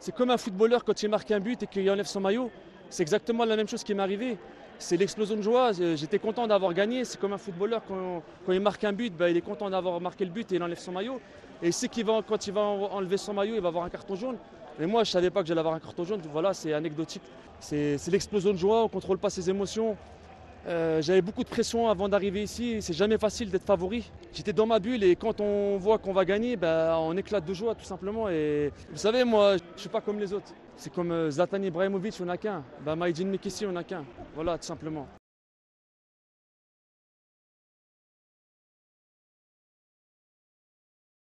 C'est comme un footballeur quand il marque un but et qu'il enlève son maillot. C'est exactement la même chose qui m'est arrivée. C'est l'explosion de joie. J'étais content d'avoir gagné. C'est comme un footballeur quand il marque un but, ben, il est content d'avoir marqué le but et il enlève son maillot. Et il sait quand il va enlever son maillot, il va avoir un carton jaune. Mais moi, je ne savais pas que j'allais avoir un carton jaune. Voilà, c'est anecdotique. C'est l'explosion de joie. On ne contrôle pas ses émotions. J'avais beaucoup de pression avant d'arriver ici. C'est jamais facile d'être favori. J'étais dans ma bulle et quand on voit qu'on va gagner, bah, on éclate de joie tout simplement. Et vous savez, moi, je ne suis pas comme les autres. C'est comme Zlatan Ibrahimovic, on n'a qu'un. Mahiedine Mekhissi, on n'a qu'un. Voilà, tout simplement.